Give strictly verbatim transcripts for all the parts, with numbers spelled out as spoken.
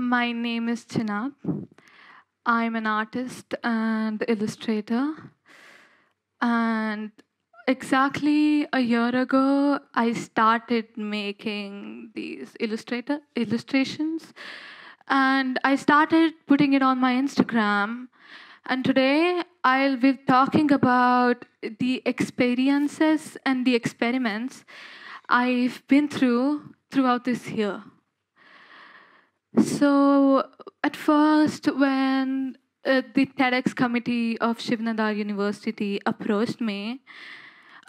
My name is Chinab. I'm an artist and illustrator. And exactly a year ago, I started making these illustrator illustrations. And I started putting it on my Instagram. And today, I'll be talking about the experiences and the experiments I've been through throughout this year. So at first, when uh, the TEDx committee of ShivNadar University approached me,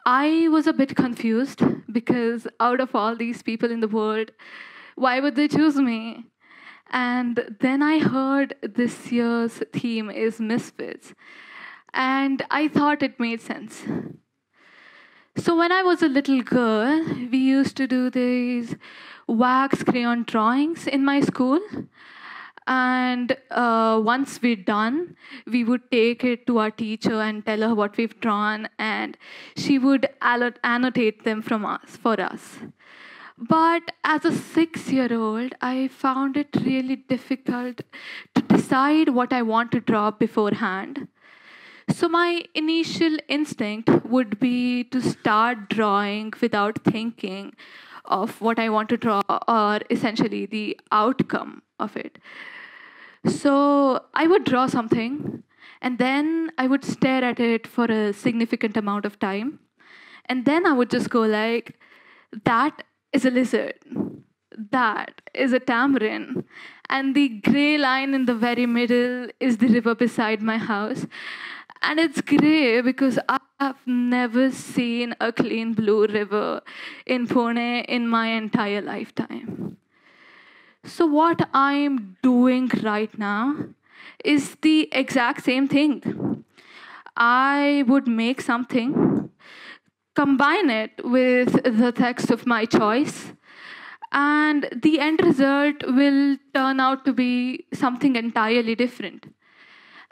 I was a bit confused because out of all these people in the world, why would they choose me? And then I heard this year's theme is misfits, and I thought it made sense. So when I was a little girl, we used to do these wax crayon drawings in my school. And uh, once we're done, we would take it to our teacher and tell her what we've drawn, and she would annotate them from us, for us. But as a six-year-old, I found it really difficult to decide what I want to draw beforehand. So my initial instinct would be to start drawing without thinking of what I want to draw, or essentially the outcome of it. So I would draw something, and then I would stare at it for a significant amount of time. And then I would just go like, that is a lizard. That is a tamarin. And the gray line in the very middle is the river beside my house. And it's gray because I have never seen a clean blue river in Pune in my entire lifetime. So what I'm doing right now is the exact same thing. I would make something, combine it with the text of my choice, and the end result will turn out to be something entirely different.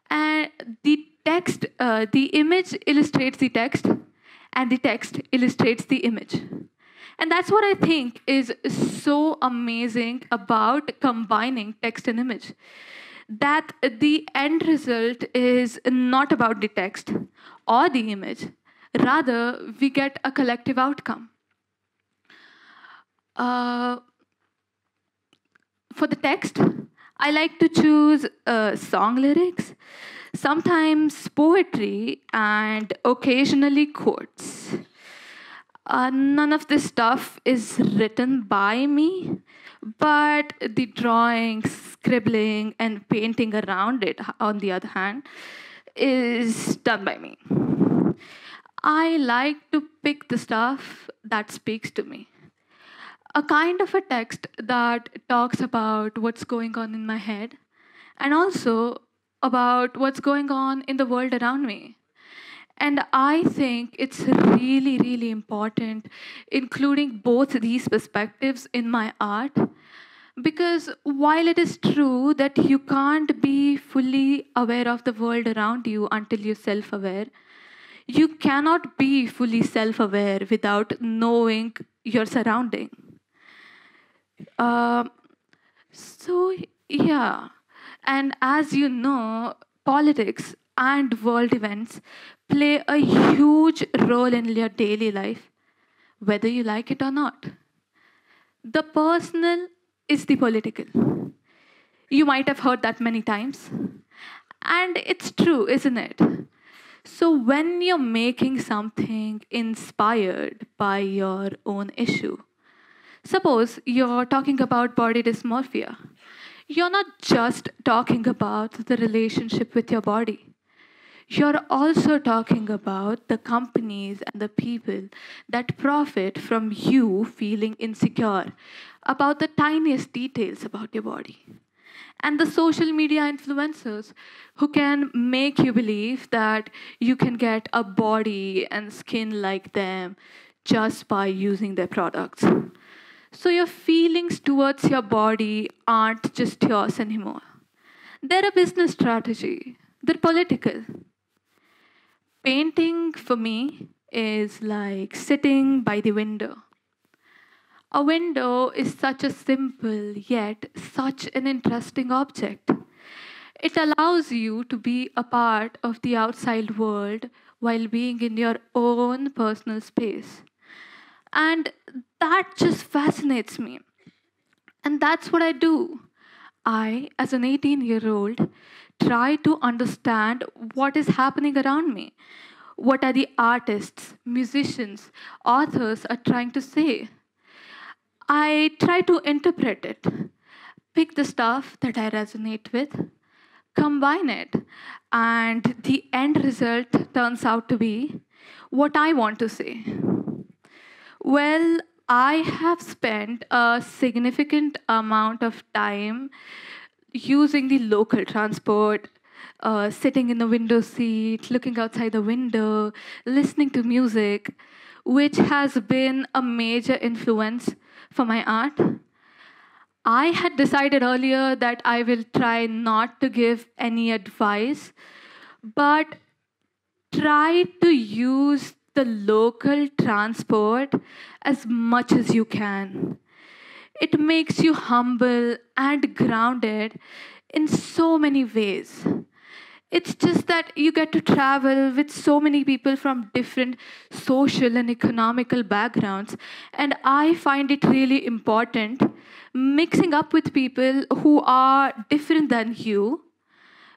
And the text, uh, the image illustrates the text, and the text illustrates the image. And that's what I think is so amazing about combining text and image, that the end result is not about the text or the image. Rather, we get a collective outcome. Uh, for the text, I like to choose uh, song lyrics, sometimes poetry, and occasionally quotes. Uh, none of this stuff is written by me, but the drawing, scribbling, and painting around it, on the other hand, is done by me. I like to pick the stuff that speaks to me. A kind of a text that talks about what's going on in my head, and also about what's going on in the world around me. And I think it's really, really important including both these perspectives in my art, because while it is true that you can't be fully aware of the world around you until you're self-aware, you cannot be fully self-aware without knowing your surrounding. Uh, so, yeah, and as you know, politics and world events play a huge role in your daily life, whether you like it or not. The personal is the political. You might have heard that many times. And it's true, isn't it? So when you're making something inspired by your own issue, suppose you're talking about body dysmorphia. You're not just talking about the relationship with your body. You're also talking about the companies and the people that profit from you feeling insecure about the tiniest details about your body. And the social media influencers who can make you believe that you can get a body and skin like them just by using their products. So your feelings towards your body aren't just yours anymore. They're a business strategy. They're political. Painting for me is like sitting by the window. A window is such a simple yet such an interesting object. It allows you to be a part of the outside world while being in your own personal space. And that just fascinates me. And that's what I do. I, as an eighteen-year-old, try to understand what is happening around me. What are the artists, musicians, authors are trying to say? I try to interpret it, pick the stuff that I resonate with, combine it, and the end result turns out to be what I want to say. Well, I have spent a significant amount of time using the local transport, uh, sitting in a window seat, looking outside the window, listening to music, which has been a major influence for my art. I had decided earlier that I will try not to give any advice, but try to use the local transport as much as you can. It makes you humble and grounded in so many ways. It's just that you get to travel with so many people from different social and economical backgrounds, and I find it really important mixing up with people who are different than you,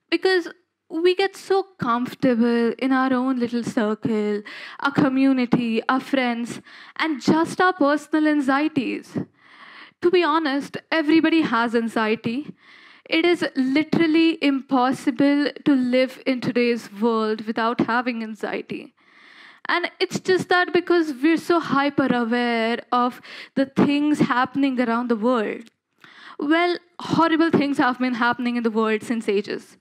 because we get so comfortable in our own little circle, our community, our friends, and just our personal anxieties. To be honest, everybody has anxiety. It is literally impossible to live in today's world without having anxiety. And it's just that because we're so hyper-aware of the things happening around the world. Well, horrible things have been happening in the world since ages.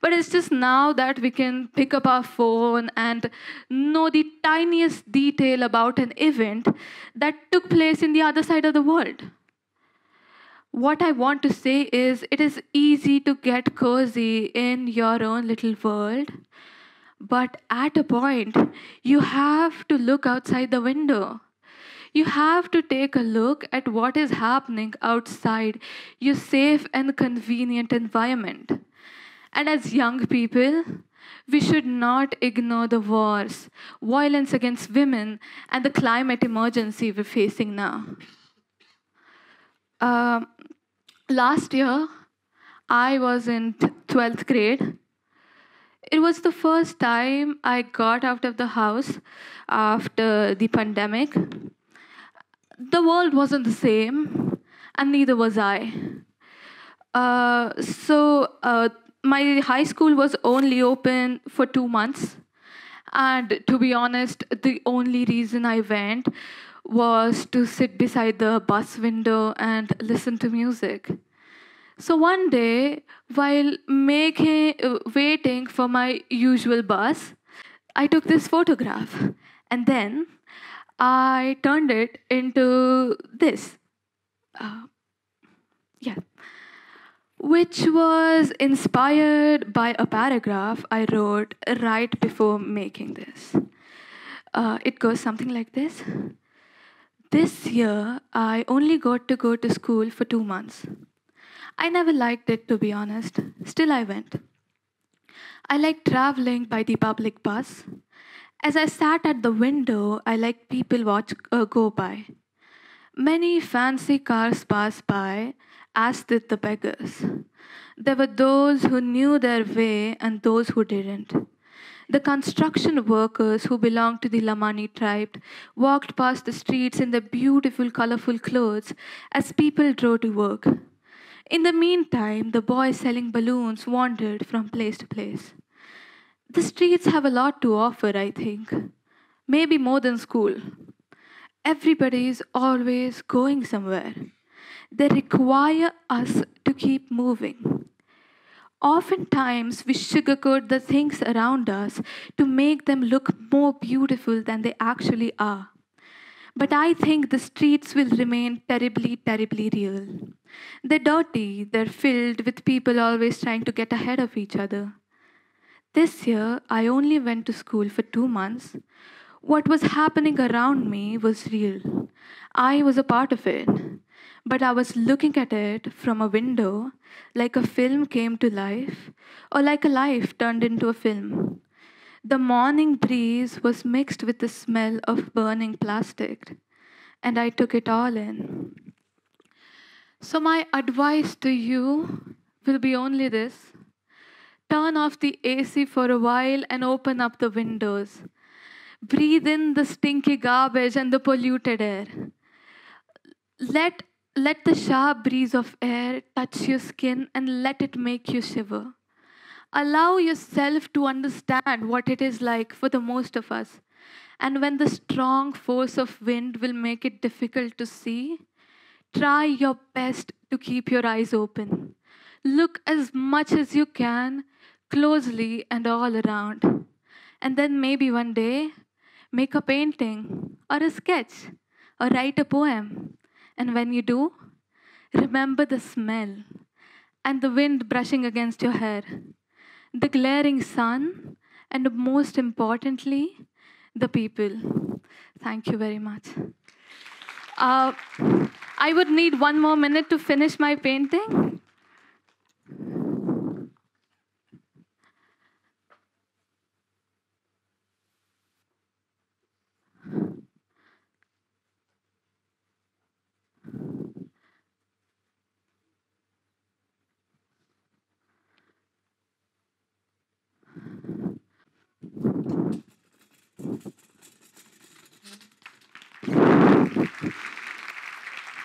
But it's just now that we can pick up our phone and know the tiniest detail about an event that took place in the other side of the world. What I want to say is, it is easy to get cozy in your own little world, but at a point, you have to look outside the window. You have to take a look at what is happening outside your safe and convenient environment. And as young people, we should not ignore the wars, violence against women, and the climate emergency we're facing now. Uh, last year, I was in twelfth grade. It was the first time I got out of the house after the pandemic. The world wasn't the same, and neither was I. Uh, so, uh, My high school was only open for two months. And to be honest, the only reason I went was to sit beside the bus window and listen to music. So one day, while making, waiting for my usual bus, I took this photograph. And then I turned it into this. Uh, yeah. Which was inspired by a paragraph I wrote right before making this. Uh, it goes something like this. This year, I only got to go to school for two months. I never liked it, to be honest. Still, I went. I like traveling by the public bus. As I sat at the window, I like people watch uh, go by. Many fancy cars pass by, as did the beggars. There were those who knew their way and those who didn't. The construction workers who belonged to the Lamani tribe walked past the streets in their beautiful, colorful clothes as people drove to work. In the meantime, the boys selling balloons wandered from place to place. The streets have a lot to offer, I think. Maybe more than school. Everybody is always going somewhere. They require us to keep moving. Oftentimes, we sugarcoat the things around us to make them look more beautiful than they actually are. But I think the streets will remain terribly, terribly real. They're dirty, they're filled with people always trying to get ahead of each other. This year, I only went to school for two months, What was happening around me was real. I was a part of it. But I was looking at it from a window, like a film came to life, or like a life turned into a film. The morning breeze was mixed with the smell of burning plastic, and I took it all in. So my advice to you will be only this. Turn off the A C for a while and open up the windows. Breathe in the stinky garbage and the polluted air. Let, let the sharp breeze of air touch your skin and let it make you shiver. Allow yourself to understand what it is like for the most of us. And when the strong force of wind will make it difficult to see, try your best to keep your eyes open. Look as much as you can, closely and all around. And then maybe one day, make a painting or a sketch or write a poem. And when you do, remember the smell and the wind brushing against your hair, the glaring sun, and most importantly, the people. Thank you very much. Uh, I would need one more minute to finish my painting.